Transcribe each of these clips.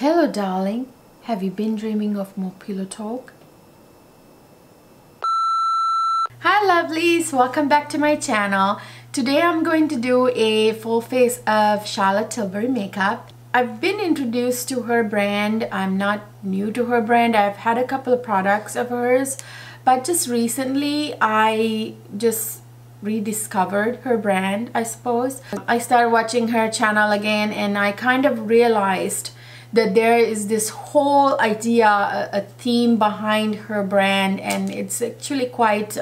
Hello darling, have you been dreaming of more Pillow Talk? Hi lovelies, welcome back to my channel. Today I'm going to do a full face of Charlotte Tilbury makeup. I've been introduced to her brand, I'm not new to her brand, I've had a couple of products of hers, but just recently I just rediscovered her brand, I suppose. I started watching her channel again and I kind of realized that there is this whole idea, a theme behind her brand, and it's actually quite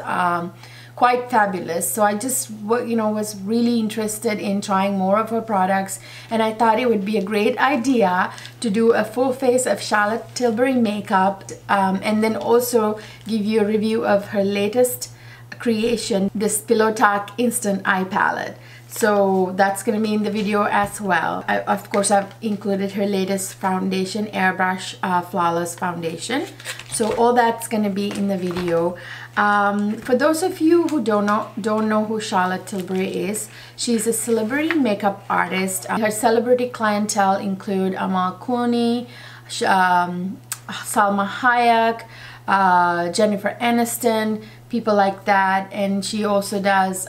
quite fabulous. So I just, you know, was really interested in trying more of her products, and I thought it would be a great idea to do a full face of Charlotte Tilbury makeup and then also give you a review of her latest creation, this Pillow Talk Instant Eye Palette. So that's gonna be in the video as well. Of course I've included her latest foundation, Airbrush Flawless Foundation. So all that's gonna be in the video. For those of you who don't know who Charlotte Tilbury is, she's a celebrity makeup artist. Her celebrity clientele include Amal Clooney, Salma Hayek, Jennifer Aniston, people like that, and she also does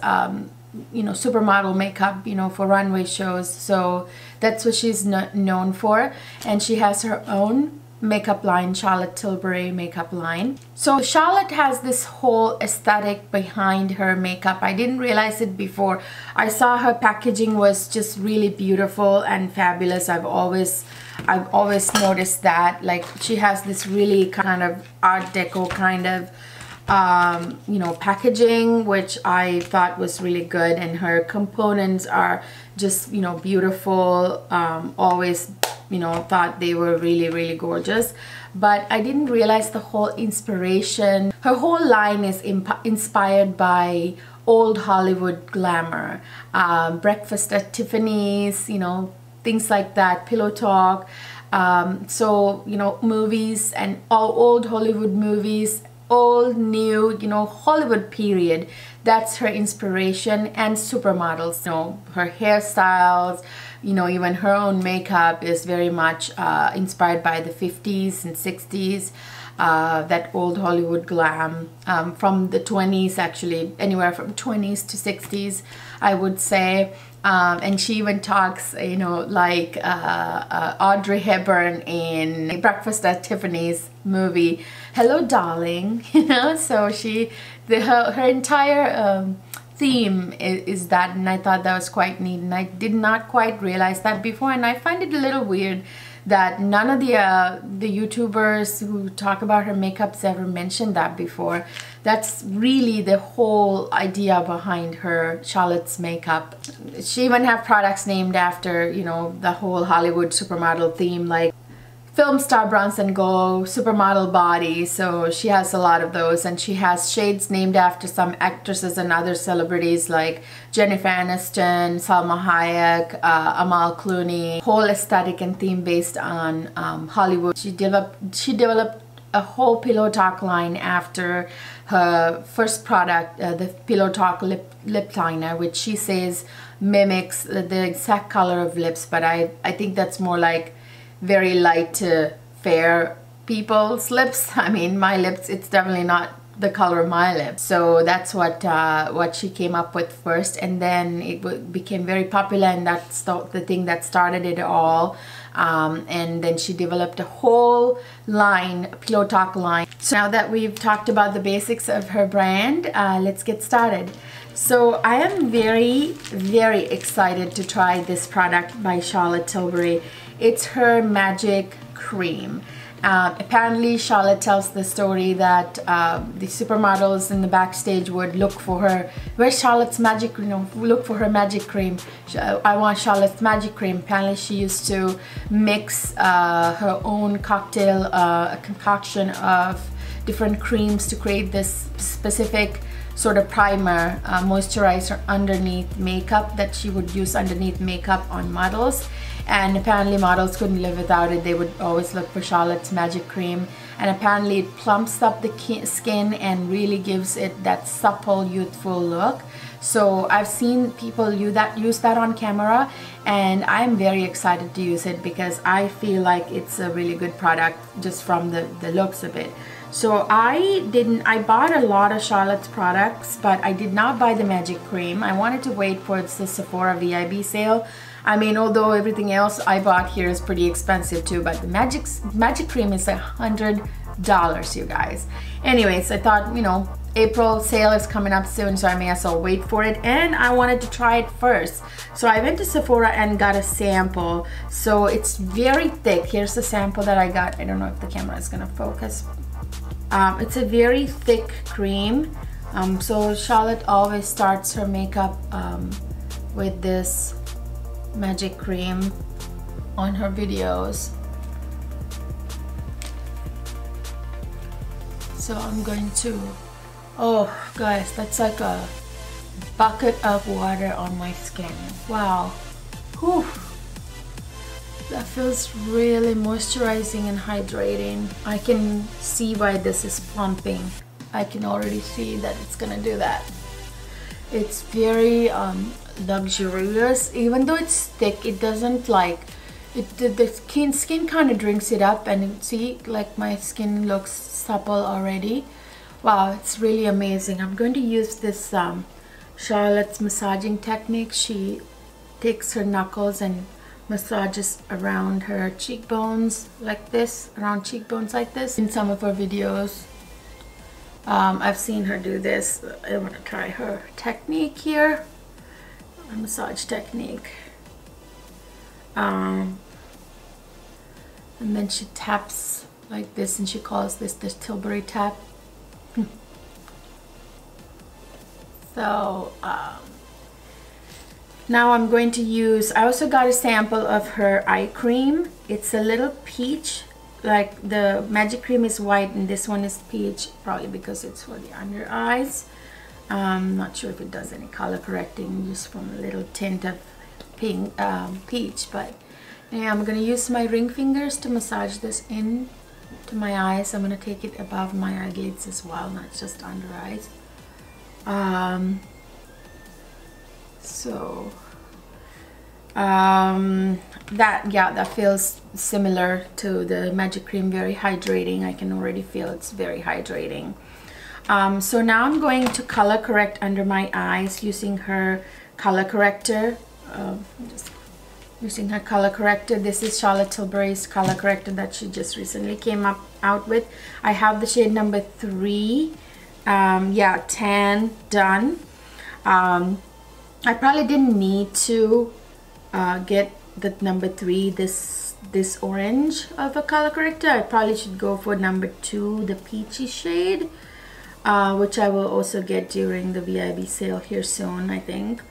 you know, supermodel makeup, you know, for runway shows. So that's what she's known for, and she has her own makeup line, Charlotte Tilbury makeup line. So Charlotte has this whole aesthetic behind her makeup. I didn't realize it before. I saw her packaging was just really beautiful and fabulous. I've always noticed that, like, she has this really kind of art deco kind of you know, packaging, which I thought was really good, and her components are just, you know, beautiful. Always, you know, thought they were really, really gorgeous, but I didn't realize the whole inspiration. Her whole line is inspired by old Hollywood glamour, Breakfast at Tiffany's, you know, things like that, Pillow Talk, so, you know, movies and all old Hollywood movies, old, new, you know, Hollywood period. That's her inspiration, and supermodels. You know, her hairstyles, you know, even her own makeup is very much inspired by the 50s and 60s, that old Hollywood glam, from the 20s actually, anywhere from 20s to 60s, I would say. And she even talks, you know, like Audrey Hepburn in Breakfast at Tiffany's movie, "Hello, darling," you know. So her entire theme is that, and I thought that was quite neat, and I did not quite realize that before, and I find it a little weird that none of the YouTubers who talk about her makeups ever mentioned that before. That's really the whole idea behind her, Charlotte's makeup. She even have products named after, you know, the whole Hollywood supermodel theme, like Film Star Bronze and Glow, Supermodel Body. So she has a lot of those, and she has shades named after some actresses and other celebrities like Jennifer Aniston, Salma Hayek, Amal Clooney. Whole aesthetic and theme based on Hollywood. She developed a whole Pillow Talk line after her first product, the Pillow Talk lip liner, which she says mimics the exact color of lips, but I think that's more like very light to fair people's lips. I mean, my lips, it's definitely not the color of my lips. So that's what she came up with first, and then it became very popular, and that's the thing that started it all. And then she developed a whole line, Pillow Talk line. So now that we've talked about the basics of her brand, let's get started. So I am very, very excited to try this product by Charlotte Tilbury. It's her Magic Cream. Apparently Charlotte tells the story that the supermodels in the backstage would look for her. Where's Charlotte's Magic Cream? You know, look for her Magic Cream. I want Charlotte's Magic Cream. Apparently she used to mix her own cocktail, a concoction of different creams to create this specific sort of primer, moisturizer underneath makeup that she would use underneath makeup on models. And apparently models couldn't live without it. They would always look for Charlotte's Magic Cream. And apparently it plumps up the skin and really gives it that supple, youthful look. So I've seen people use that on camera, and I'm very excited to use it because I feel like it's a really good product just from the looks of it. So I bought a lot of Charlotte's products, but I did not buy the Magic Cream. I wanted to wait for the Sephora VIB sale. I mean, although everything else I bought here is pretty expensive too, but the Magic Cream is $100, you guys. Anyways, I thought, you know, April sale is coming up soon, so I may as well wait for it, and I wanted to try it first. So I went to Sephora and got a sample. So it's very thick. Here's the sample that I got. I don't know if the camera is gonna focus. It's a very thick cream. So Charlotte always starts her makeup with this Magic Cream on her videos. So I'm going to, oh guys, that's like a bucket of water on my skin. Wow. Whew. That feels really moisturizing and hydrating. I can see why this is plumping. I can already see that it's gonna do that. It's very luxurious. Even though it's thick, it doesn't like it. The skin kind of drinks it up, and see, like my skin looks supple already. Wow, it's really amazing. I'm going to use this Charlotte's massaging technique. She takes her knuckles and massages around her cheekbones like this, in some of her videos. I've seen her do this. I want to try her technique here, a massage technique. And then she taps like this, and she calls this the Tilbury tap. So now I'm going to use, I also got a sample of her eye cream. It's a little peach, like the Magic Cream is white and this one is peach, probably because it's for the under eyes. Not sure if it does any color correcting, just from a little tint of pink, peach. But anyway, I'm going to use my ring fingers to massage this in to my eyes. I'm going to take it above my eyelids as well, not just under eyes. That feels similar to the Magic Cream, very hydrating. I can already feel it's very hydrating. So now I'm going to color correct under my eyes using her color corrector. This is Charlotte Tilbury's color corrector that she just recently came out with. I have the shade number 3, Tan Done. I probably didn't need to get the number 3, this orange of a color corrector. I probably should go for number 2, the peachy shade, which I will also get during the VIB sale here soon, I think.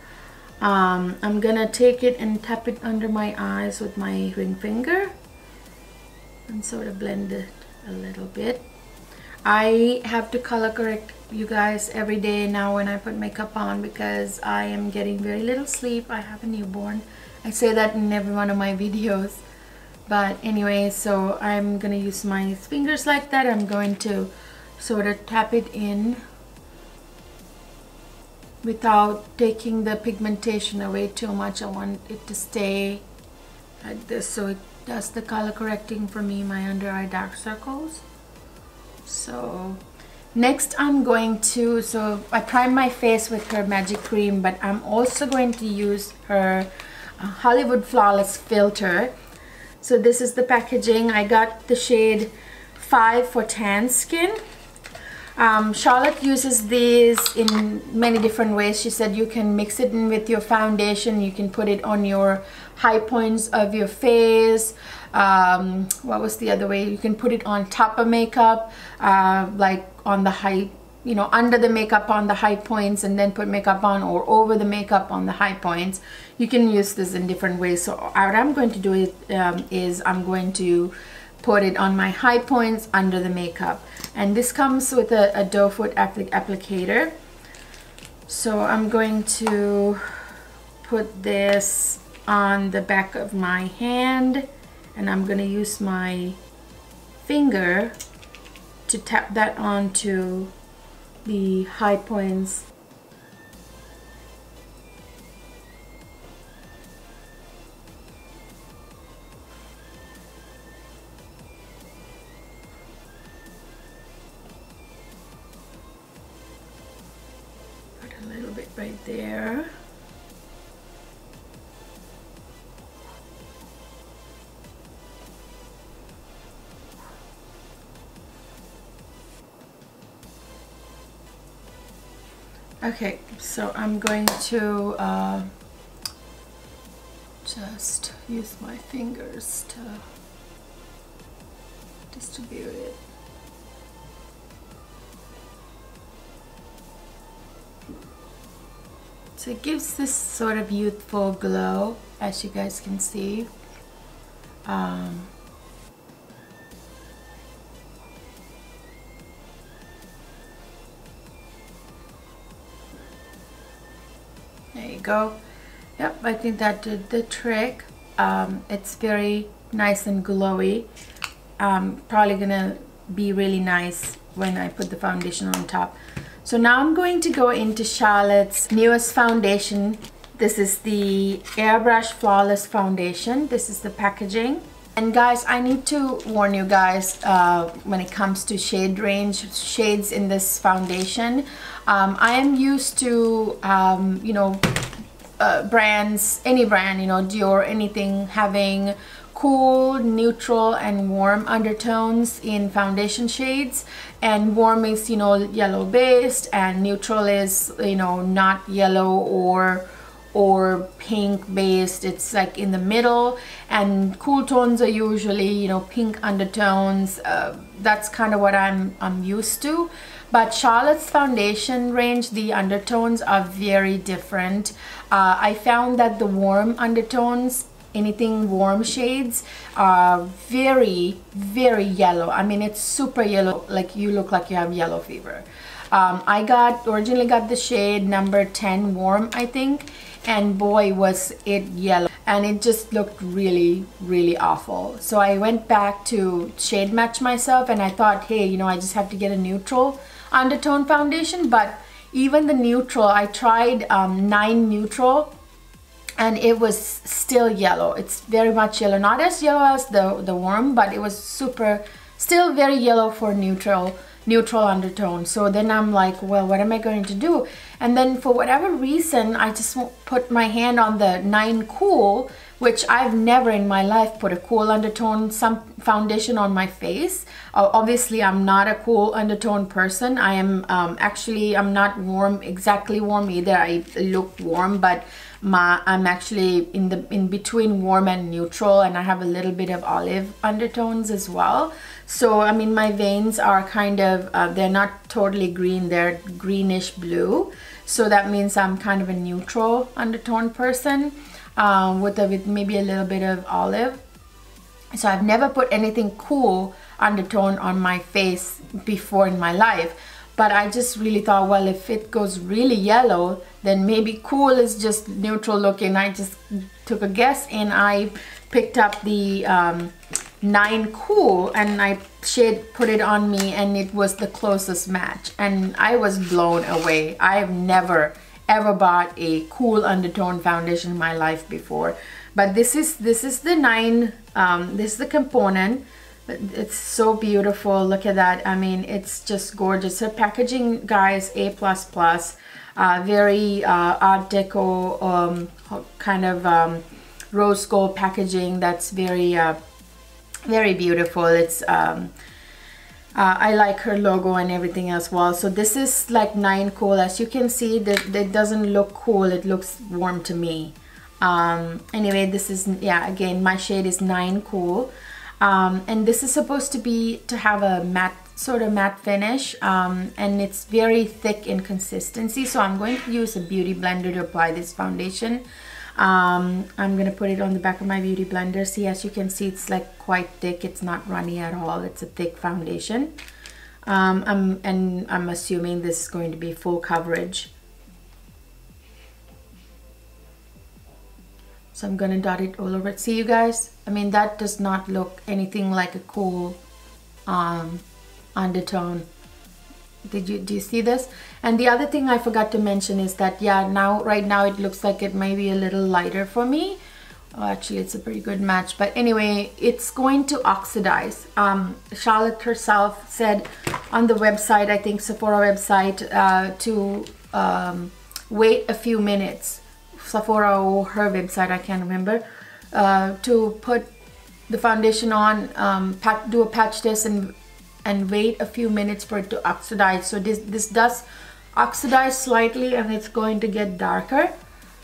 I'm gonna take it and tap it under my eyes with my ring finger and sort of blend it a little bit. I have to color correct, you guys, every day now when I put makeup on, because I am getting very little sleep. I have a newborn. I say that in every one of my videos. But anyway, so I'm gonna use my fingers like that. I'm going to sort of tap it in without taking the pigmentation away too much. I want it to stay like this, so it does the color correcting for me, my under eye dark circles. So next I'm going to, so I prime my face with her Magic Cream, but I'm also going to use her Hollywood Flawless Filter. So this is the packaging. I got the shade 5 for tan skin. Charlotte uses these in many different ways. She said you can mix it in with your foundation, you can put it on your high points of your face. What was the other way? You can put it on top of makeup, like on the high, you know, under the makeup on the high points, and then put makeup on, or over the makeup on the high points. You can use this in different ways. So what I'm going to do is I'm going to put it on my high points under the makeup, and this comes with a doe foot applicator. So I'm going to put this on the back of my hand, and I'm going to use my finger to tap that onto the high points there. Okay, so I'm going to just use my fingers to distribute it. So it gives this sort of youthful glow, as you guys can see. There you go. Yep, I think that did the trick. It's very nice and glowy. Probably gonna be really nice when I put the foundation on top. So now I'm going to go into Charlotte's newest foundation. This is the Airbrush Flawless Foundation. This is the packaging. And guys, I need to warn you guys when it comes to shade range, shades in this foundation. I am used to, you know, brands, any brand, you know, Dior, anything, having cool, neutral, and warm undertones in foundation shades. And warm is, you know, yellow based, and neutral is, you know, not yellow or pink based. It's like in the middle. And cool tones are usually, you know, pink undertones. That's kind of what I'm used to. But Charlotte's foundation range, the undertones are very different. I found that the warm undertones, anything warm shades, are very, very yellow. I mean, it's super yellow, like you look like you have yellow fever. I originally got the shade number 10 warm, I think, and boy was it yellow, and it just looked really, really awful. So I went back to shade match myself, and I thought, hey, you know, I just have to get a neutral undertone foundation. But even the neutral, I tried 9 neutral, and it was still yellow. It's very much yellow, not as yellow as the warm, but it was super, still very yellow for neutral undertone. So then I'm like, well, what am I going to do? And then for whatever reason, I just put my hand on the 9 cool, which I've never in my life put a cool undertone foundation on my face. Obviously, I'm not a cool undertone person. I am actually, I'm not warm, exactly warm either. I look warm, but I'm actually in between warm and neutral, and I have a little bit of olive undertones as well. So I mean, my veins are kind of they're not totally green, they're greenish blue. So that means I'm kind of a neutral undertone person with maybe a little bit of olive. So I've never put anything cool undertone on my face before in my life. But I just really thought, well, if it goes really yellow, then maybe cool is just neutral looking. I just took a guess, and I picked up the 9 cool, and I put it on me, and it was the closest match. And I was blown away. I have never ever bought a cool undertone foundation in my life before. But this is the 9. This is the component. It's so beautiful. Look at that. I mean, it's just gorgeous. Her packaging, guys, A++, very art deco kind of rose gold packaging. That's very very beautiful. It's I like her logo and everything as well. So this is like 9 cool. As you can see, that doesn't look cool, it looks warm to me. Anyway, this is, yeah, again, my shade is 9 cool. And this is supposed to have a matte, sort of matte finish, and it's very thick in consistency. So I'm going to use a beauty blender to apply this foundation. I'm gonna put it on the back of my beauty blender. See, as you can see, it's like quite thick. It's not runny at all. It's a thick foundation. I'm assuming this is going to be full coverage. So I'm gonna dot it all over it. See, you guys, I mean, that does not look anything like a cool undertone. Do you see this? And the other thing I forgot to mention is that, yeah, now right now it looks like it may be a little lighter for me. Oh, actually, it's a pretty good match. But anyway, it's going to oxidize. Charlotte herself said on the website, I think Sephora website, to wait a few minutes, Sephora or her website, I can't remember, to put the foundation on, do a patch test and wait a few minutes for it to oxidize. So this does oxidize slightly and it's going to get darker.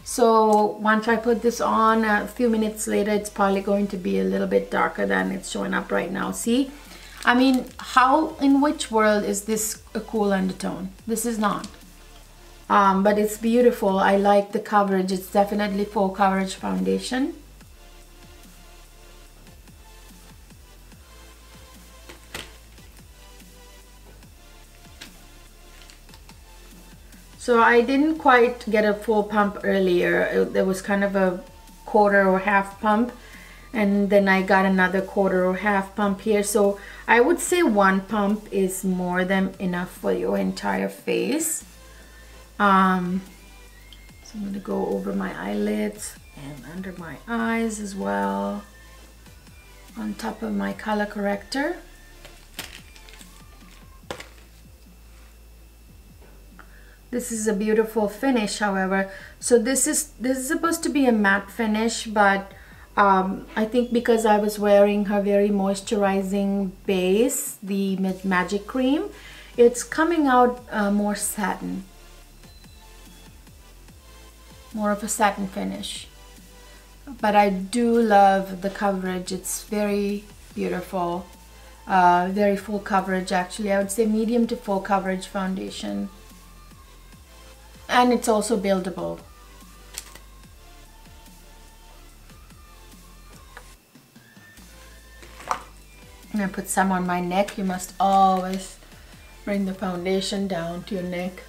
So once I put this on, a few minutes later, it's probably going to be a little bit darker than it's showing up right now. See, I mean, how, in which world is this a cool undertone? This is not. But it's beautiful. I like the coverage. It's definitely full coverage foundation. So I didn't quite get a full pump earlier. There was kind of a quarter or half pump, and then I got another quarter or half pump here. So I would say one pump is more than enough for your entire face. So I'm gonna go over my eyelids and under my eyes as well, on top of my color corrector. This is a beautiful finish, however. So this is supposed to be a matte finish, but I think because I was wearing her very moisturizing base, the Magic Cream, it's coming out more satin, more of a satin finish. But I do love the coverage. It's very beautiful, very full coverage actually. I would say medium to full coverage foundation. And it's also buildable. I'm gonna put some on my neck. You must always bring the foundation down to your neck.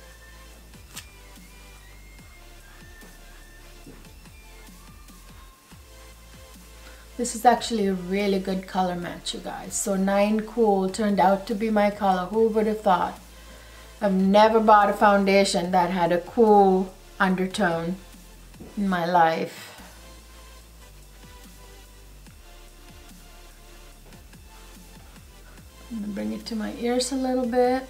This is actually a really good color match, you guys. So 9 Cool turned out to be my color. Who would have thought? I've never bought a foundation that had a cool undertone in my life. I'm gonna bring it to my ears a little bit.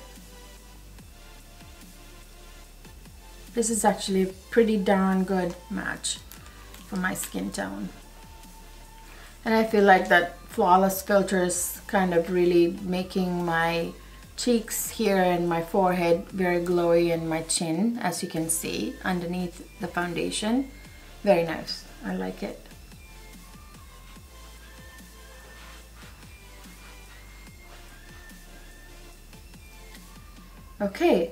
This is actually a pretty darn good match for my skin tone. And I feel like that flawless filter is kind of really making my cheeks here and my forehead very glowy, and my chin, as you can see underneath the foundation. Very nice. I like it. Okay,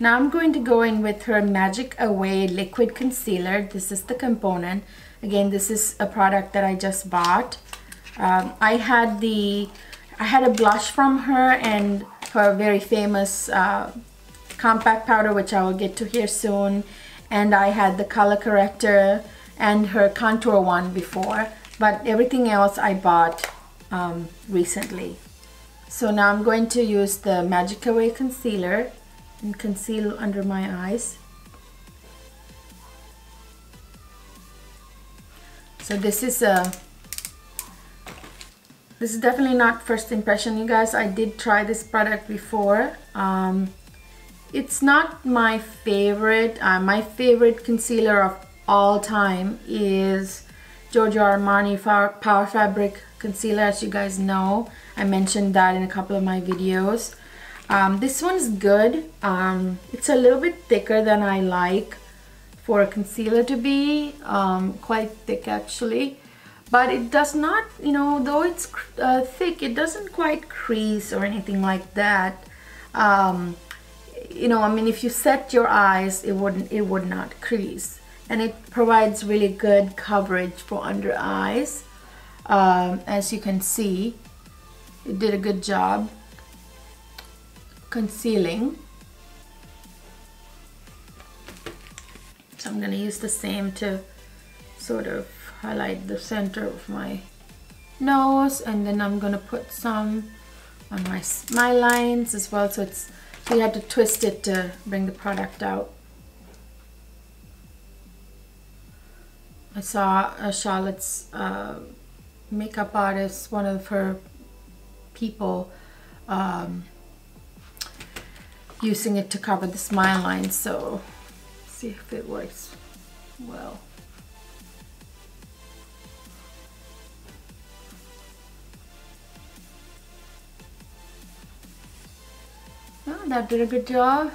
now I'm going to go in with her Magic Away Liquid Concealer. This is the component. Again, this is a product that I just bought. I had a blush from her and her very famous compact powder, which I will get to here soon, and I had the color corrector and her contour one before, but everything else I bought recently. So now I'm going to use the Magic Away concealer and conceal under my eyes. So this is definitely not first impression, you guys. I did try this product before. It's not my favorite. My favorite concealer of all time is Giorgio Armani Power Fabric Concealer, as you guys know. I mentioned that in a couple of my videos. This one's good. It's a little bit thicker than I like for a concealer to be, quite thick actually. But it does not, you know, though it's thick, it doesn't quite crease or anything like that. You know, I mean, if you set your eyes, it would not crease, and it provides really good coverage for under eyes. As you can see, it did a good job concealing. So I'm gonna use the same to sort of highlight the center of my nose, and then I'm gonna put some on my smile lines as well. So you have to twist it to bring the product out. I saw Charlotte's makeup artist, one of her people, using it to cover the smile lines. So see if it works well. Oh, that did a good job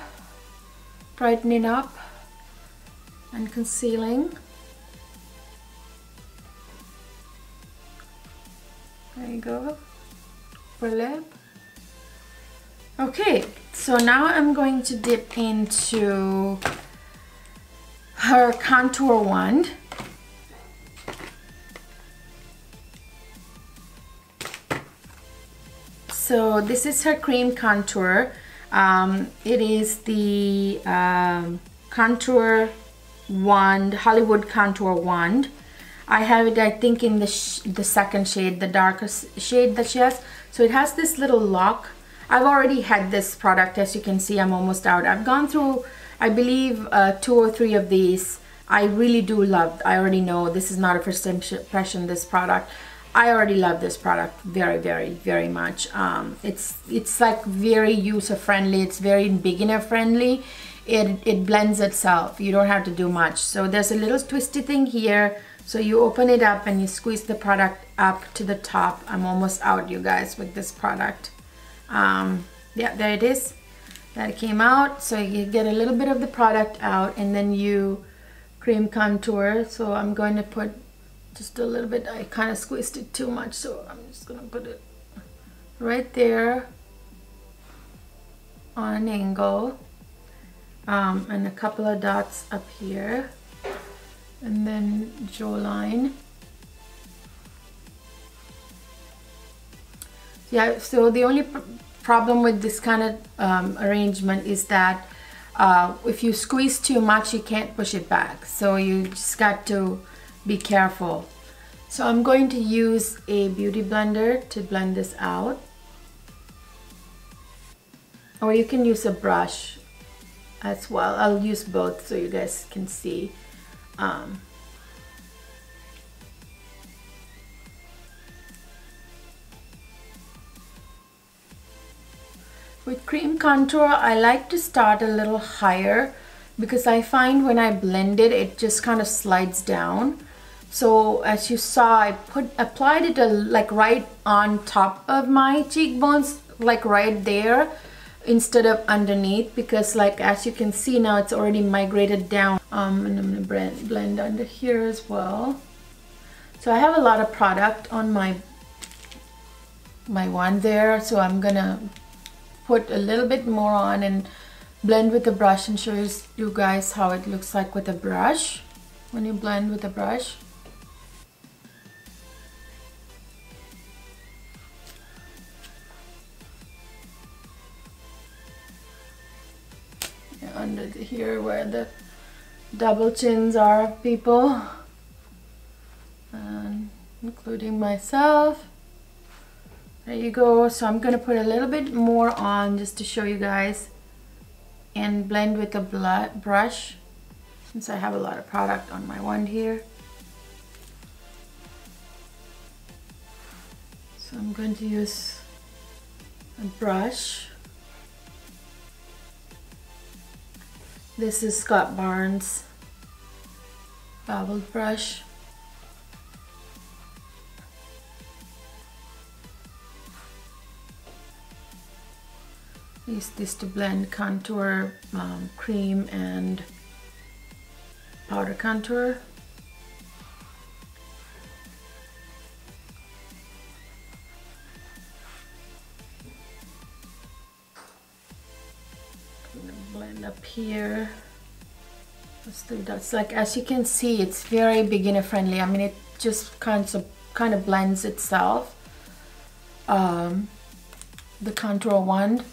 brightening up and concealing. There you go, for lip. Okay, so now I'm going to dip into her contour wand. So this is her cream contour. It is the contour wand, Hollywood Contour Wand. I have it, I think, in the second shade, the darkest shade that she has. So it has this little lock. I've already had this product, as you can see. I'm almost out. I've gone through, I believe, 2 or 3 of these. I really do love, I already know this is not a first impression, this product. I already love this product very, very, very much. It's like very user-friendly. It's very beginner-friendly. It blends itself. You don't have to do much. So there's a little twisty thing here. So you open it up and you squeeze the product up to the top. I'm almost out, you guys, with this product. Yeah, there it is. That came out. So you get a little bit of the product out and then you cream contour. So I'm going to put just a little bit. I kind of squeezed it too much. So I'm just going to put it right there on an angle. And a couple of dots up here. And then jawline. Yeah, so the only problem with this kind of arrangement is that if you squeeze too much, you can't push it back. So you just got to be careful. So I'm going to use a beauty blender to blend this out. Or you can use a brush as well. I'll use both so you guys can see. With cream contour, I like to start a little higher because I find when I blend it, it just kind of slides down. So as you saw, I applied it like right on top of my cheekbones, like right there, instead of underneath, because like as you can see now, it's already migrated down. And I'm gonna blend under here as well. So I have a lot of product on my wand there, so I'm gonna put a little bit more on and blend with the brush and show you guys how it looks like with a brush when you blend with a brush. Yeah, under here where the double chins are of people, and including myself. There you go. So I'm gonna put a little bit more on just to show you guys and blend with a brush since I have a lot of product on my wand here. So I'm going to use a brush. This is Scott Barnes bobble brush. Use this to blend contour, cream and powder contour. Up here, just three dots. Like as you can see, it's very beginner friendly. I mean, it just kind of blends itself. The contour wand.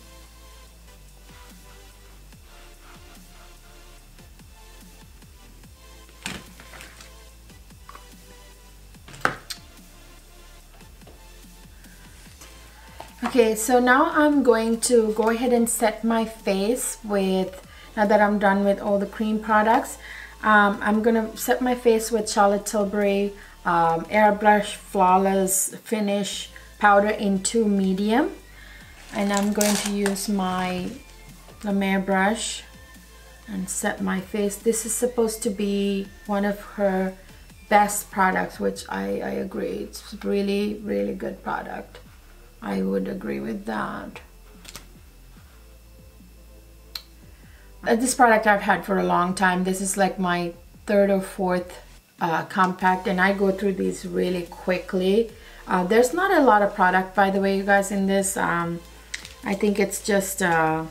Okay, so now I'm going to go ahead and set my face with, now that I'm done with all the cream products, I'm gonna set my face with Charlotte Tilbury Airbrush Flawless Finish Powder in 2 medium. And I'm going to use my La Mer brush and set my face. This is supposed to be one of her best products, which I agree. It's really, really good product. I would agree with that. This product I've had for a long time. This is like my third or fourth compact, and I go through these really quickly. There's not a lot of product, by the way, you guys, in this. I think it's just 8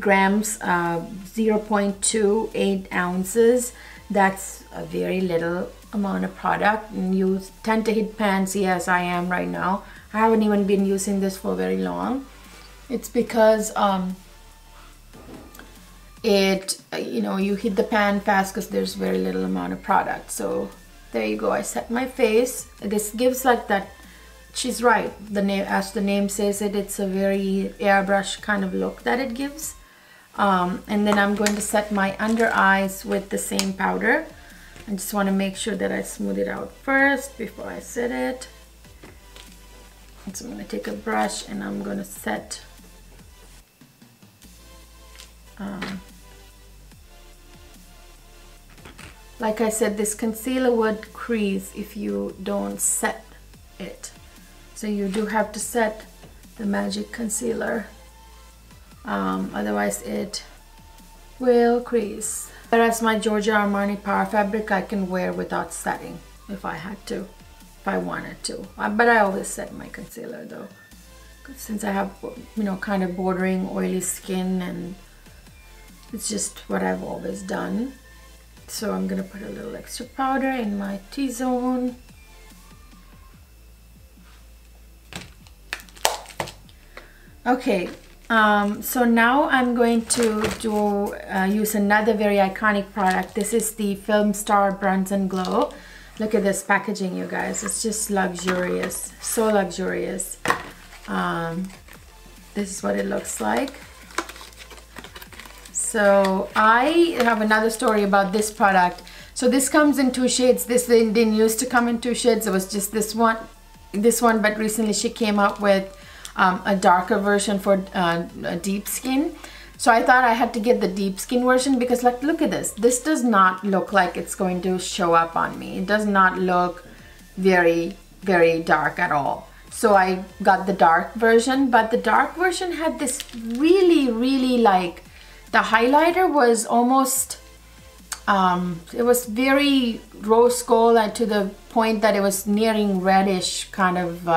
grams, 0.28 ounces. That's a very little amount of product, and you tend to hit pans. Yes, I am right now. I haven't even been using this for very long. It's because you know, you hit the pan fast because there's very little amount of product. So there you go. I set my face. This gives like that. She's right. The name, as the name says it, it's a very airbrush kind of look that it gives. And then I'm going to set my under eyes with the same powder. I just want to make sure that I smooth it out first before I set it. So I'm going to take a brush and I'm going to set. Like I said, this concealer would crease if you don't set it. So you do have to set the Magic concealer. Otherwise it will crease. Whereas my Giorgio Armani Power Fabric I can wear without setting if I had to, if I wanted to. But I always set my concealer though. Since I have, you know, kind of bordering oily skin, and it's just what I've always done. So I'm gonna put a little extra powder in my T-zone. Okay, so now I'm going to use another very iconic product. This is the Film Star Bronze and Glow. Look at this packaging, you guys. It's just luxurious, so luxurious. This is what it looks like. So I have another story about this product. So this comes in 2 shades. This didn't used to come in 2 shades. It was just this one, but recently she came up with a darker version for a deep skin. So I thought I had to get the deep skin version because, like, look at this. This does not look like it's going to show up on me. It does not look very, very dark at all. So I got the dark version, but the dark version had this really, really, like, the highlighter was almost, it was very rose gold, and to the point that it was nearing reddish kind of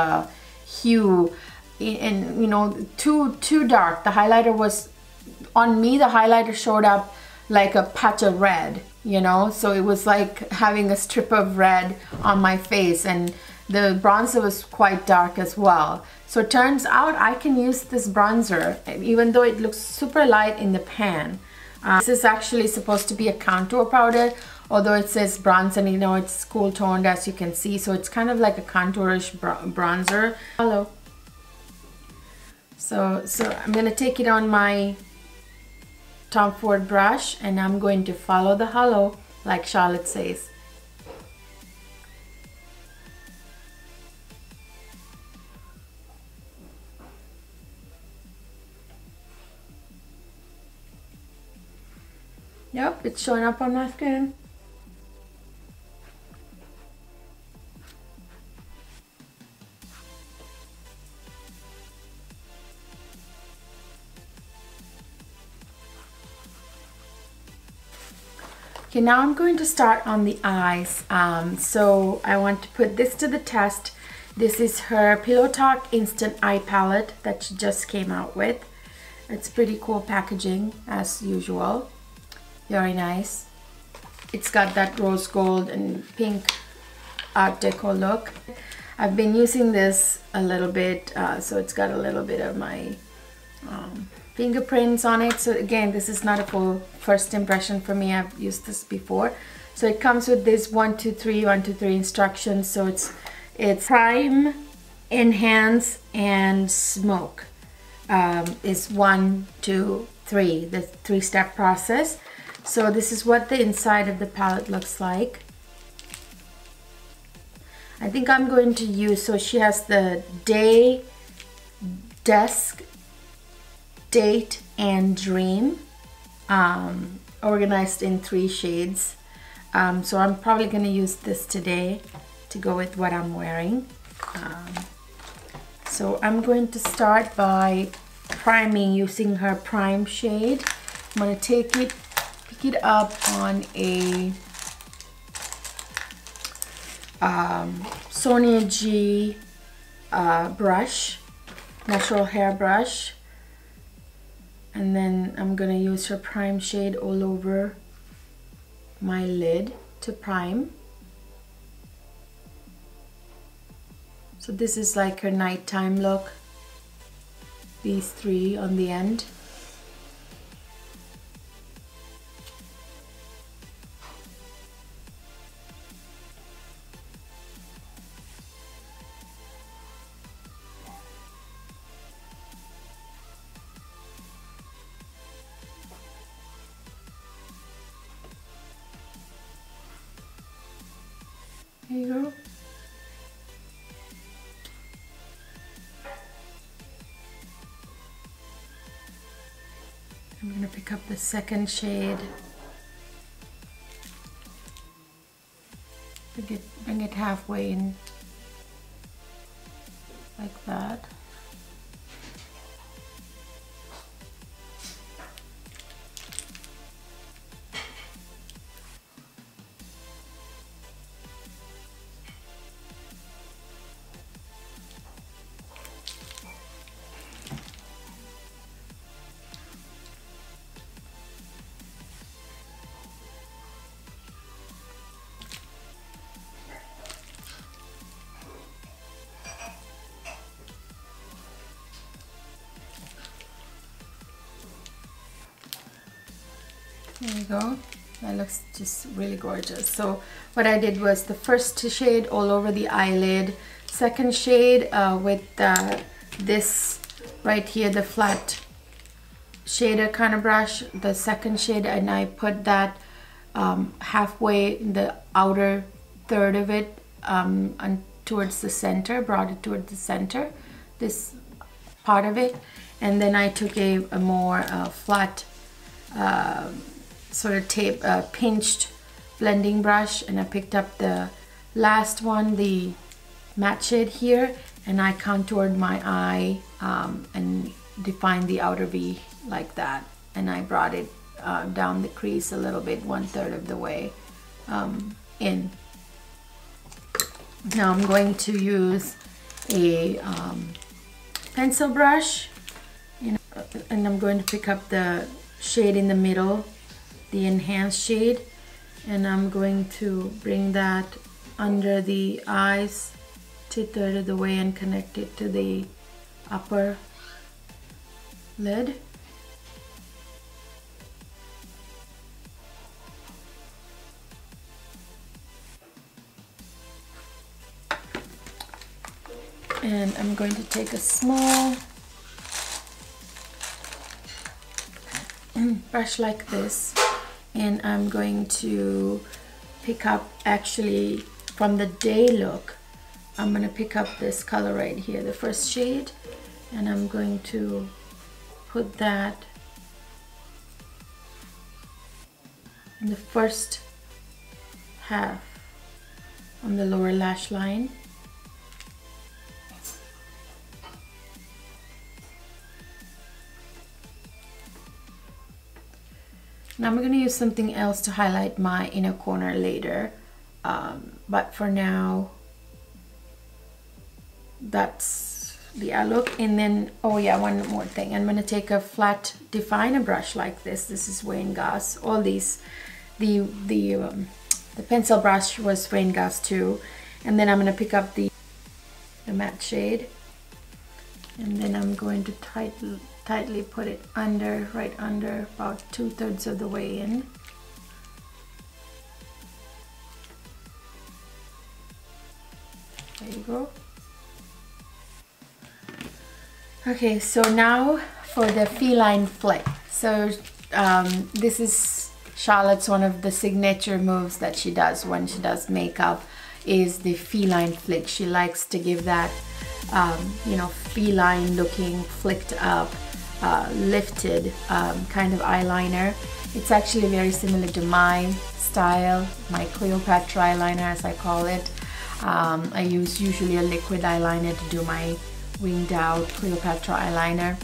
hue, and you know, too dark. The highlighter was, on me, the highlighter showed up like a patch of red, you know, so it was like having a strip of red on my face, and the bronzer was quite dark as well. So it turns out I can use this bronzer even though it looks super light in the pan. This is actually supposed to be a contour powder, although it says bronze, and you know, it's cool toned, as you can see, so it's kind of like a contourish bronzer. Hello. So I'm gonna take it on my Tom Ford brush, and I'm going to follow the hollow, like Charlotte says. Yep, it's showing up on my skin. Okay, now I'm going to start on the eyes. So I want to put this to the test. This is her Pillow Talk Instant Eye Palette that she just came out with. It's pretty cool packaging, as usual. Very nice. It's got that rose gold and pink art deco look. I've been using this a little bit, so it's got a little bit of my fingerprints on it. So again, this is not a full first impression for me. I've used this before. So it comes with this 1, 2, 3 instructions. So it's prime, enhance, and smoke. It's 1, 2, 3, the 3-step process. So this is what the inside of the palette looks like. I think I'm going to use, so she has the Day, Dusk, Date, and Dream. organized in three shades. So I'm probably going to use this today to go with what I'm wearing. So I'm going to start by priming using her prime shade. I'm going to pick it up on a Sonia G brush, natural hair brush, and then I'm going to use her prime shade all over my lid to prime. So this is like her nighttime look, these three on the end. There you go. I'm going to pick up the second shade. Bring it halfway in, like that. There you go, that looks just really gorgeous. So what I did was the first shade all over the eyelid, second shade with this right here, the flat shader kind of brush, the second shade, and I put that halfway in the outer third of it and towards the center, brought it towards the center, this part of it, and then I took a more flat sort of tape pinched blending brush, and I picked up the last one, the matte shade here, and I contoured my eye and defined the outer V like that, and I brought it down the crease a little bit, 1/3 of the way in. Now I'm going to use a pencil brush, and I'm going to pick up the shade in the middle, the enhanced shade, and I'm going to bring that under the eyes 2/3 of the way and connect it to the upper lid. And I'm going to take a small brush like this, and I'm going to pick up, actually from the day look, I'm going to pick up this color right here, the first shade, and I'm going to put that in the first half on the lower lash line. Now I'm going to use something else to highlight my inner corner later, but for now that's the look. And then, oh yeah, one more thing, I'm going to take a flat definer brush like this. This is Wayne Goss. All these, the pencil brush was Wayne Goss too. And then I'm going to pick up the matte shade, and then I'm going to tightly put it under, right under, about 2/3 of the way in. There you go. Okay, so now for the feline flick. So this is Charlotte's, one of the signature moves that she does when she does makeup is the feline flick. She likes to give that, you know, feline looking flicked up lifted kind of eyeliner. It's actually very similar to my style, my Cleopatra eyeliner as I call it. I use usually a liquid eyeliner to do my winged out Cleopatra eyeliner.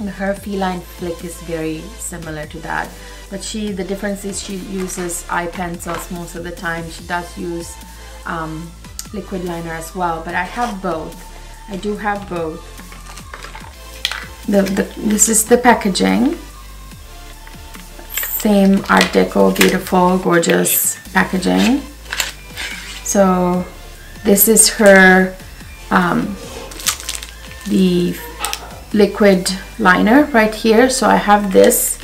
And her feline flick is very similar to that. But the difference is she uses eye pencils most of the time. She does use liquid liner as well, but I have both. I do have both. This is the packaging. Same Art Deco, beautiful, gorgeous packaging. So this is her, the liquid liner right here. So I have this,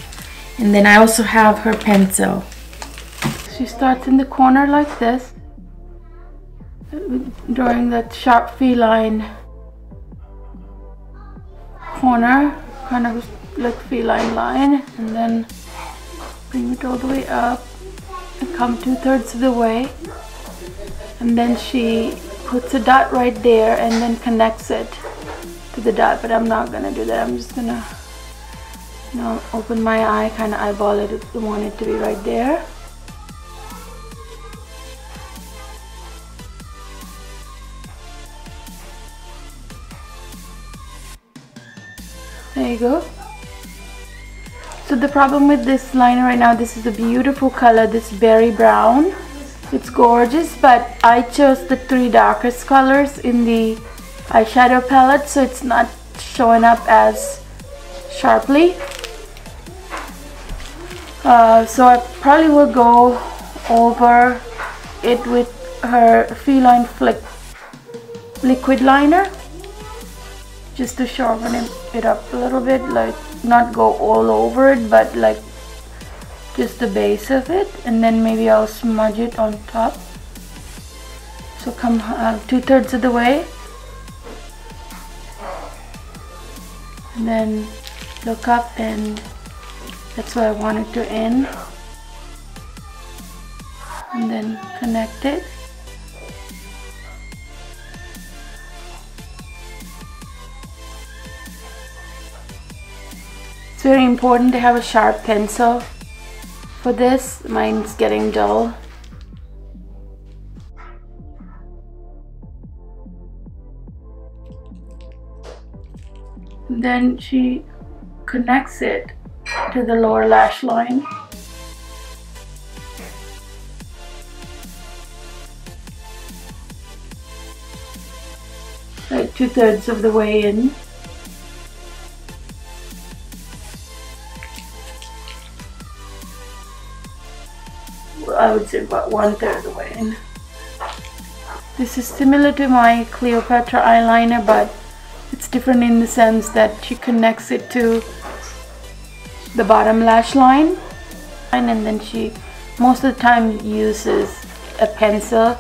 and then I also have her pencil. She starts in the corner like this, drawing that sharp feline corner, kind of like feline line, and then bring it all the way up and come 2/3 of the way, and then she puts a dot right there and then connects it to the dot. But I'm not gonna do that. I'm just gonna, you know, open my eye, kind of eyeball it. I want it to be right there. There you go. So the problem with this liner right now, this is a beautiful color, this berry brown. It's gorgeous, but I chose the three darkest colors in the eyeshadow palette, so it's not showing up as sharply. So I probably will go over it with her feline flick liquid liner, just to sharpen it up a little bit, like not go all over it, but like just the base of it, and then maybe I'll smudge it on top. So come 2/3 of the way, and then look up, and that's where I want it to end, and then connect it. It's very important to have a sharp pencil for this. Mine's getting dull. And then she connects it to the lower lash line. Like 2/3 of the way in. I would say about 1/3 of the way in. This is similar to my Cleopatra eyeliner, but it's different in the sense that she connects it to the bottom lash line, and then she most of the time uses a pencil.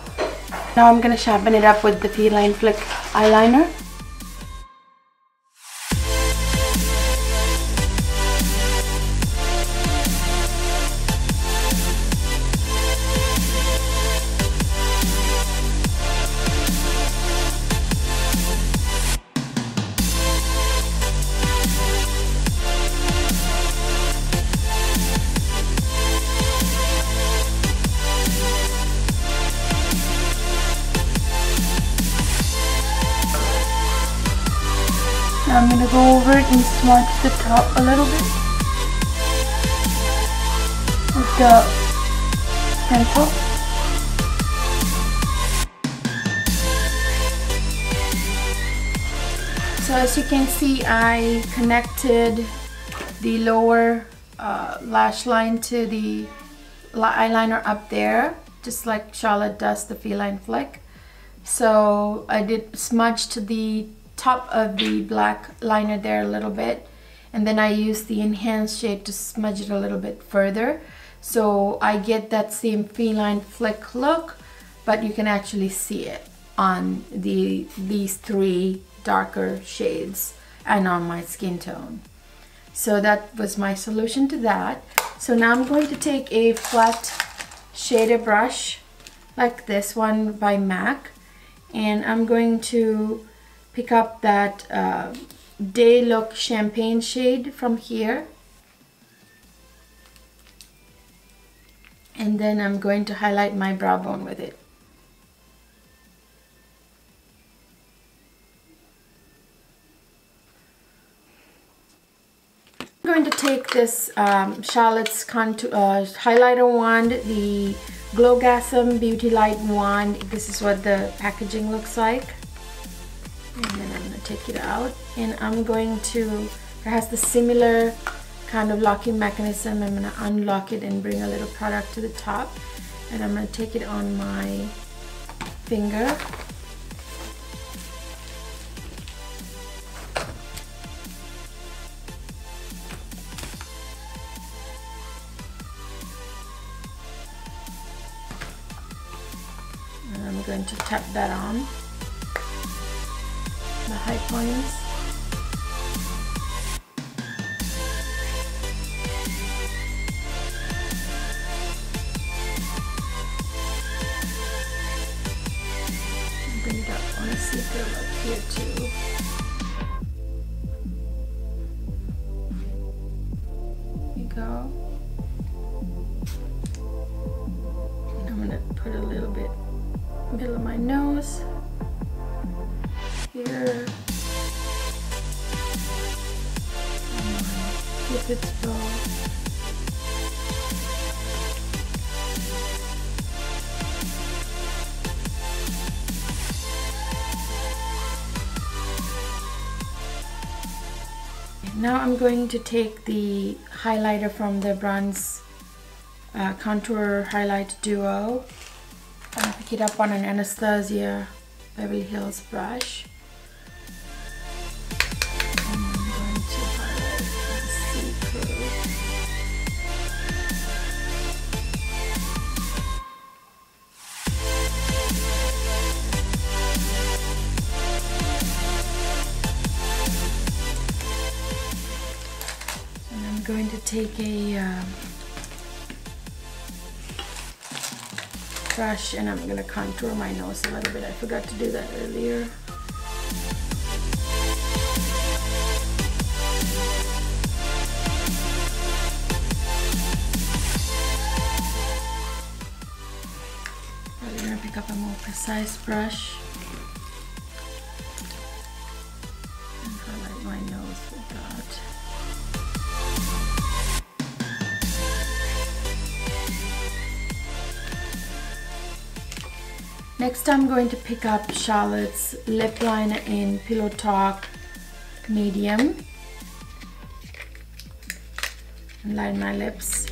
Now I'm going to sharpen it up with the feline flick eyeliner. I'm going to go over it and smudge the top a little bit with the pencil. So as you can see, I connected the lower lash line to the eyeliner up there, just like Charlotte does the feline flick. So I smudged the top of the black liner there a little bit, and then I use the enhanced shade to smudge it a little bit further, so I get that same feline flick look, but you can actually see it on these three darker shades and on my skin tone. So that was my solution to that. So now I'm going to take a flat shader brush like this one by Mac, and I'm going to pick up that Day Look Champagne shade from here. And then I'm going to highlight my brow bone with it. I'm going to take this Charlotte's highlighter wand, the Goldgasm Beauty Light Wand. This is what the packaging looks like. And then I'm going to take it out. And I'm going to, it has the similar kind of locking mechanism. I'm going to unlock it and bring a little product to the top. And I'm going to take it on my finger. And I'm going to tap that on, the high points. Now I'm going to take the highlighter from the Bronze Contour Highlight Duo and pick it up on an Anastasia Beverly Hills brush. And I'm going to highlight the C curve. Going to take a brush and I'm going to contour my nose a little bit. I forgot to do that earlier. We're going to pick up a more precise brush and highlight my nose with that. Next, I'm going to pick up Charlotte's lip liner in Pillow Talk Medium and line my lips.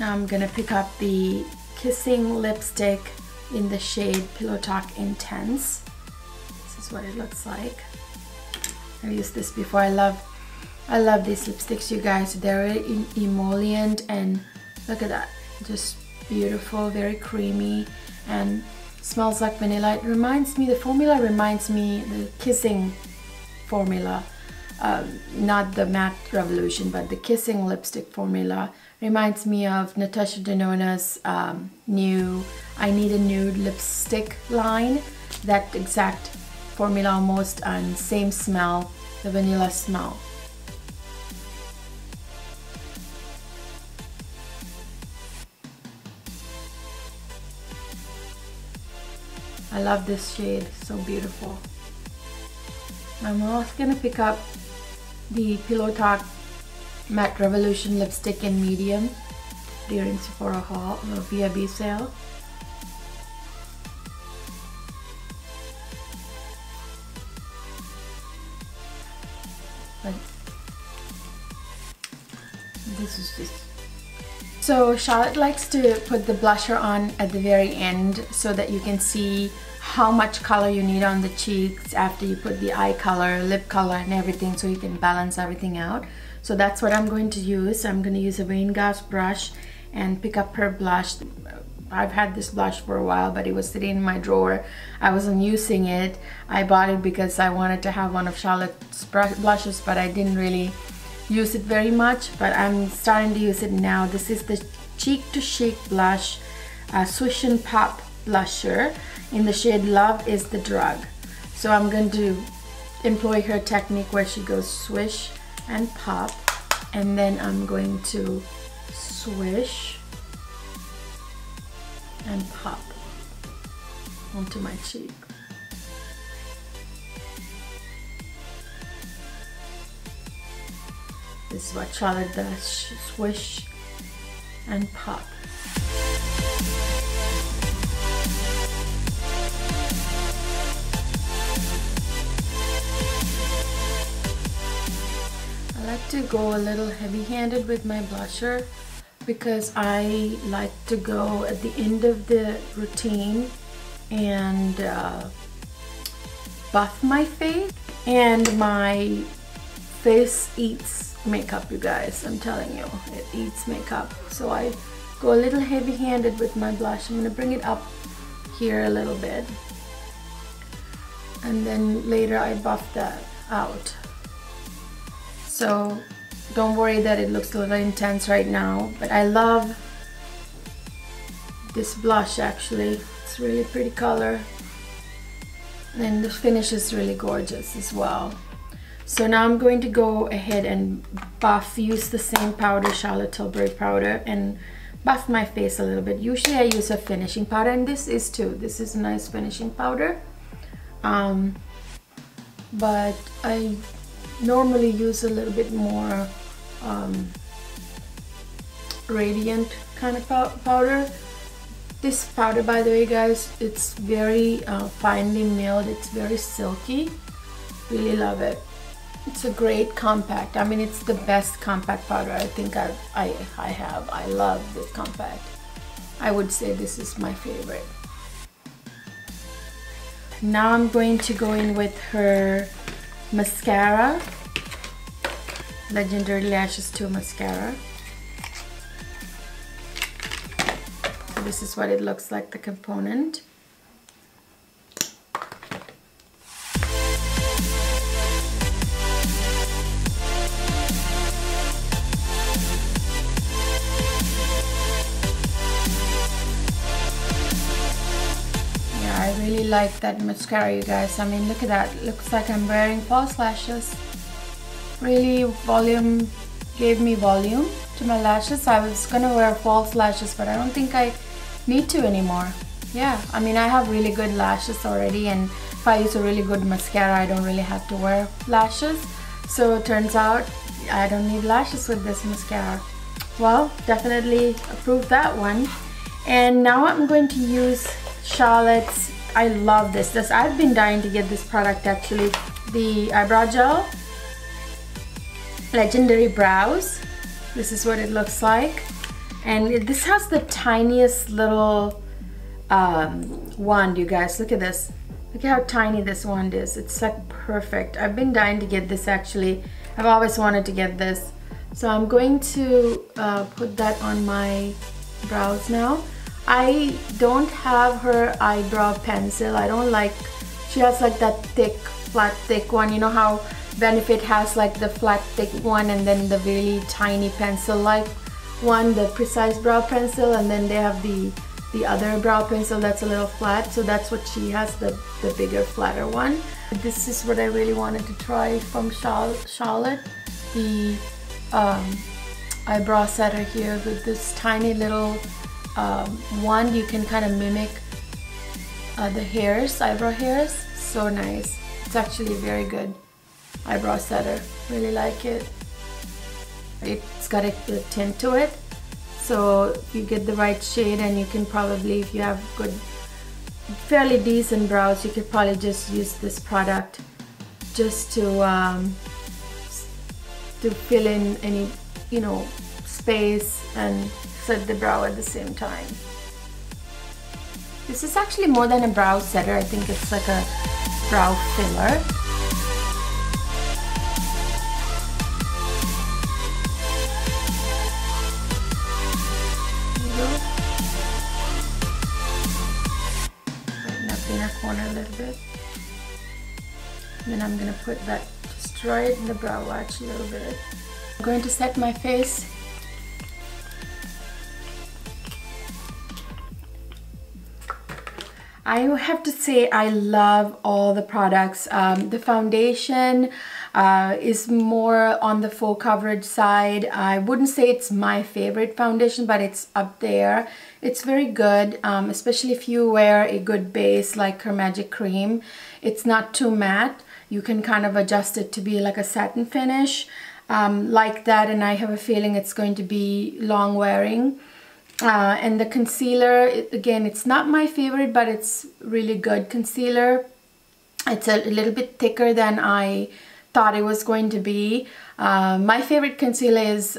I'm gonna pick up the Kissing Lipstick in the shade Pillow Talk Intense. This is what it looks like. I've used this before. I love these lipsticks, you guys. They're emollient and look at that, just beautiful, very creamy and smells like vanilla. It reminds me, the formula reminds me the Kissing formula. Not the Matte Revolution, but the Kissing Lipstick formula reminds me of Natasha Denona's new I Need a Nude Lipstick line. That exact formula almost, and same smell, the vanilla smell. I love this shade, so beautiful. I'm also going to pick up the Pillow Talk Matte Revolution Lipstick in Medium during Sephora haul or VIB sale. But this is just... So Charlotte likes to put the blusher on at the very end so that you can see how much color you need on the cheeks after you put the eye color, lip color and everything, so you can balance everything out. So that's what I'm going to use. I'm going to use a Wayne Goss brush and pick up her blush. I've had this blush for a while, but it was sitting in my drawer. I wasn't using it. I bought it because I wanted to have one of Charlotte's blushes, but I didn't really use it very much, but I'm starting to use it now. This is the Cheek to Cheek Blush Swish and Pop Blusher in the shade Love is the Drug. So I'm going to employ her technique where she goes swish and pop, and then I'm going to swish and pop onto my cheek. This is what Charlotte does, swish and pop. I like to go a little heavy-handed with my blusher because I like to go at the end of the routine and buff my face, and my face eats makeup, you guys. I'm telling you, it eats makeup. So I go a little heavy-handed with my blush. I'm going to bring it up here a little bit, and then later I buff that out. So don't worry that it looks a little intense right now, but I love this blush actually. It's really pretty color, and the finish is really gorgeous as well. So now I'm going to go ahead and buff, use the same powder, Charlotte Tilbury powder, and buff my face a little bit. Usually I use a finishing powder, and this is too. This is a nice finishing powder, but I normally use a little bit more radiant kind of powder. This powder, by the way guys, it's very finely milled, it's very silky. Really love it. It's a great compact. I mean, it's the best compact powder I think I have. I love this compact. I would say this is my favorite. Now I'm going to go in with her mascara, Legendary Lashes 2 mascara. So this is what it looks like, the component. I really like that mascara, you guys. I mean, look at that. Looks like I'm wearing false lashes. Really volume, gave me volume to my lashes. I was gonna wear false lashes, but I don't think I need to anymore. Yeah, I mean, I have really good lashes already, and if I use a really good mascara, I don't really have to wear lashes. So it turns out I don't need lashes with this mascara. Well, definitely approve that one. And now I'm going to use Charlotte's, I love this. I've been dying to get this product actually. The eyebrow gel, Legendary Brows. This is what it looks like. And this has the tiniest little wand, you guys. Look at this. Look how tiny this wand is. It's like perfect. I've been dying to get this actually. I've always wanted to get this. So I'm going to put that on my brows now. I don't have her eyebrow pencil. I don't like, she has like that thick, flat, thick one. You know how Benefit has like the flat, thick one, and then the really tiny pencil-like one, the precise brow pencil, and then they have the other brow pencil that's a little flat. So that's what she has, the bigger, flatter one. This is what I really wanted to try from Charlotte, the eyebrow setter here with this tiny little wand. You can kind of mimic the hairs, eyebrow hairs. So nice. It's actually very good eyebrow setter. Really like it. It's got a tint to it, so you get the right shade, and you can probably, if you have good, fairly decent brows, you could probably just use this product just to fill in any, you know, space and set the brow at the same time. This is actually more than a brow setter. I think it's like a brow filler. There you go. corner a little bit. And then I'm going to put that, just draw it in the brow arch a little bit. I'm going to set my face. I have to say I love all the products. The foundation is more on the full coverage side. I wouldn't say it's my favorite foundation, but it's up there. It's very good, especially if you wear a good base like her Magic Cream. It's not too matte. You can kind of adjust it to be like a satin finish like that, and I have a feeling it's going to be long wearing. And the concealer, again, it's not my favorite, but it's really good concealer. It's a little bit thicker than I thought it was going to be. My favorite concealer is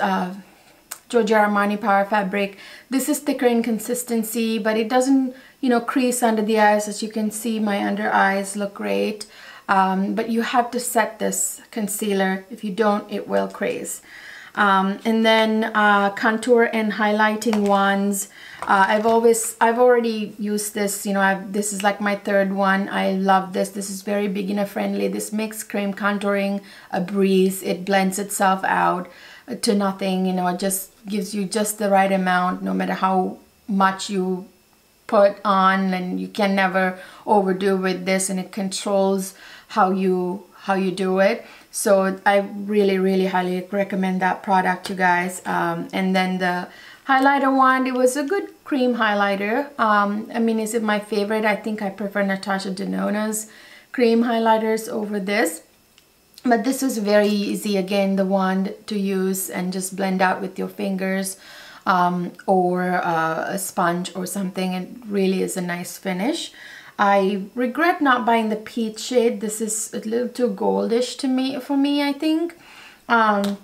Giorgio Armani Power Fabric. This is thicker in consistency, but it doesn't, you know, crease under the eyes. As you can see, my under eyes look great. But you have to set this concealer. If you don't, it will crease. And then contour and highlighting wands. I've already used this, you know, this is like my third one. I love this. This is very beginner friendly. This makes cream contouring a breeze. It blends itself out to nothing, you know, it just gives you just the right amount no matter how much you put on, and you can never overdo with this, and it controls how you do it. So I really, really highly recommend that product, you guys. And then the highlighter wand, it was a good cream highlighter. I mean, is it my favorite? I think I prefer Natasha Denona's cream highlighters over this. But this is very easy, again, the wand to use and just blend out with your fingers or a sponge or something. It really is a nice finish. I regret not buying the peach shade. This is a little too goldish for me, I think. I'm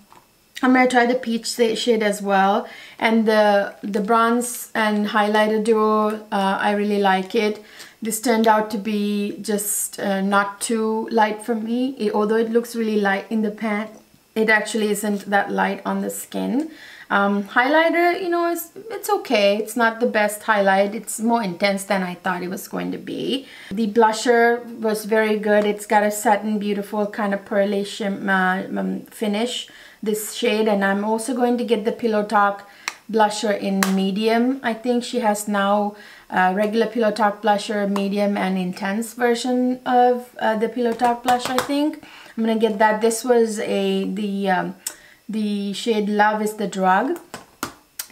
going to try the peach shade as well. And the bronze and highlighter duo, I really like it. This turned out to be just not too light for me. Although it looks really light in the pan, it actually isn't that light on the skin. Highlighter, you know, it's okay. It's not the best highlight. It's more intense than I thought it was going to be. The blusher was very good. It's got a satin, beautiful kind of pearly finish, this shade. And I'm also going to get the Pillow Talk blusher in medium. I think she has now regular Pillow Talk blusher, medium, and intense version of the Pillow Talk blush, I think. I'm going to get that. This was the shade Love is the Drug,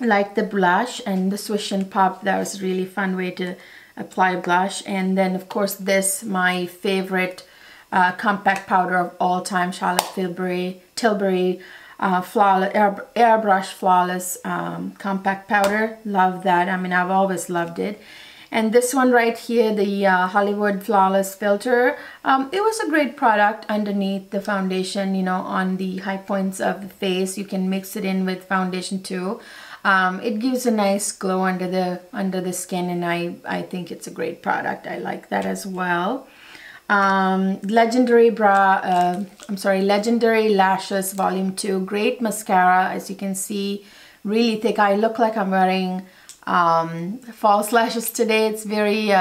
like the blush, and the Swish and Pop. That was a really fun way to apply blush. And then, of course, this, my favorite compact powder of all time, Charlotte Tilbury flawless, Airbrush Flawless Compact Powder. Love that. I mean, I've always loved it. And this one right here, the Hollywood Flawless Filter, it was a great product underneath the foundation, you know, on the high points of the face. You can mix it in with foundation too. It gives a nice glow under the skin, and I think it's a great product. I like that as well. Legendary Lashes Volume 2. Great mascara, as you can see, really thick. I look like I'm wearing false lashes today. It's very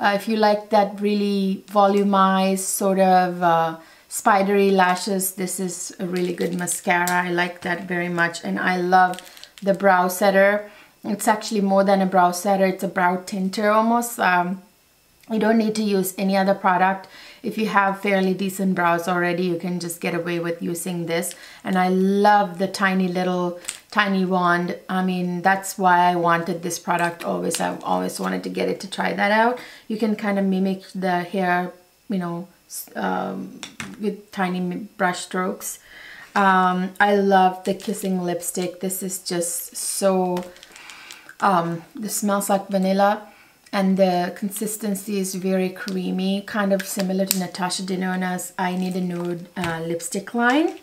if you like that really volumized sort of spidery lashes, this is a really good mascara. I like that very much, and I love the brow setter. It's actually more than a brow setter, it's a brow tinter almost. You don't need to use any other product. If you have fairly decent brows already, you can just get away with using this. And I love the tiny wand. I mean, that's why I wanted this product always. I've always wanted to get it to try that out. You can kind of mimic the hair, you know, with tiny brush strokes. I love the Kissing Lipstick. This is just so, this smells like vanilla. And the consistency is very creamy, kind of similar to Natasha Denona's I Need a Nude lipstick line.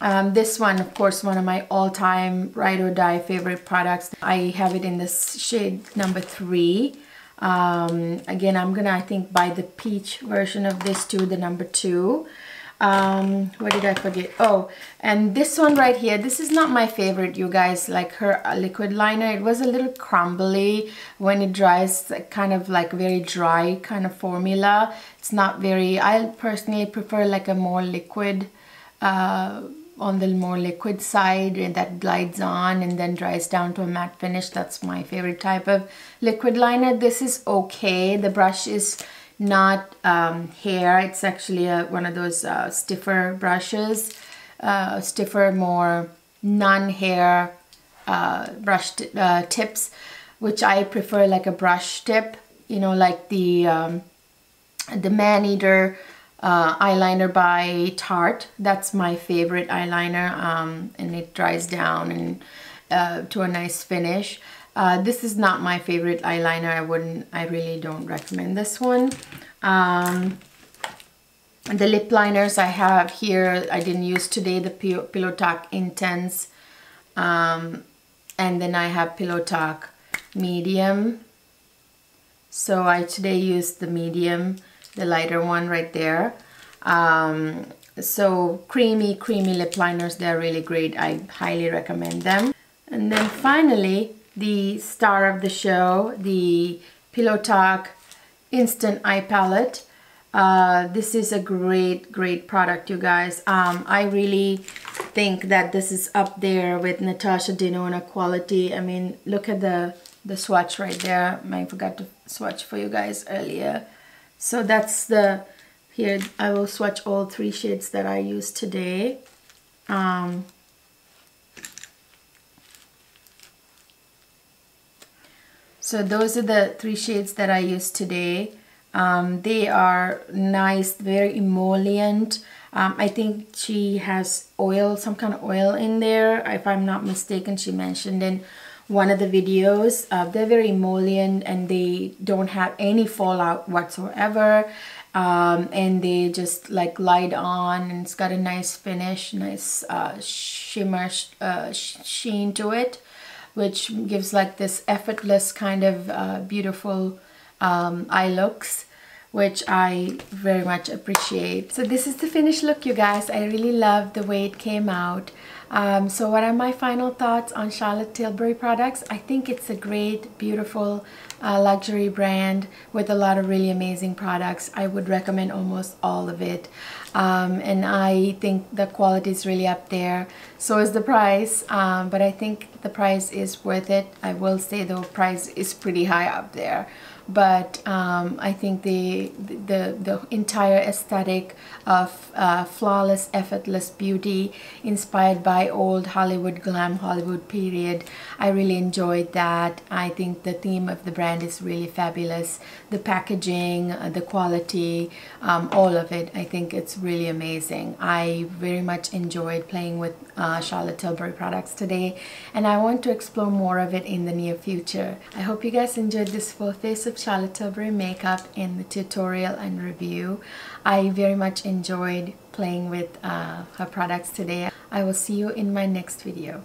This one, of course, one of my all-time ride or die favorite products. I have it in this shade number 3. Again, I'm gonna, I think, buy the peach version of this too, the number 2. What did I forget? Oh, and this one right here, this is not my favorite, you guys. Like her liquid liner, it was a little crumbly when it dries, kind of like very dry kind of formula. It's not very, I personally prefer like a more liquid, on the more liquid side, and that glides on and then dries down to a matte finish. That's my favorite type of liquid liner. This is okay. The brush is not hair, it's actually one of those stiffer brushes, stiffer, more non-hair brush tips, which I prefer, like a brush tip, you know, like the Maneater eyeliner by Tarte. That's my favorite eyeliner, and it dries down and to a nice finish. This is not my favorite eyeliner. I really don't recommend this one. The lip liners I have here, I didn't use today, the Pillow Talk Intense. And then I have Pillow Talk Medium. So I today used the medium, the lighter one right there. So creamy lip liners. They're really great. I highly recommend them. And then finally, the star of the show, the Pillow Talk Instant Eye Palette. This is a great product, you guys. I really think that this is up there with Natasha Denona quality. I mean, look at the swatch right there. I forgot to swatch for you guys earlier. So that's the, here I will swatch all three shades that I used today. So those are the three shades that I used today. They are nice, very emollient. I think she has oil, some kind of oil in there. If I'm not mistaken, she mentioned in one of the videos. They're very emollient and they don't have any fallout whatsoever. And they just like glide on, and it's got a nice finish, nice shimmer sheen to it, which gives like this effortless kind of beautiful eye looks, which I very much appreciate. So this is the finished look, you guys. I really love the way it came out. So what are my final thoughts on Charlotte Tilbury products? I think it's a great, beautiful luxury brand with a lot of really amazing products. I would recommend almost all of it. And I think the quality is really up there. So is the price, but I think the price is worth it. I will say the price is pretty high up there, but I think the entire aesthetic of flawless, effortless beauty inspired by old Hollywood glam, Hollywood period, I really enjoyed that. I think the theme of the brand is really fabulous. The packaging, the quality, all of it, I think it's really amazing. I very much enjoyed playing with Charlotte Tilbury products today, and I want to explore more of it in the near future. I hope you guys enjoyed this full face of Charlotte Tilbury makeup in the tutorial and review. I very much enjoyed playing with her products today. I will see you in my next video.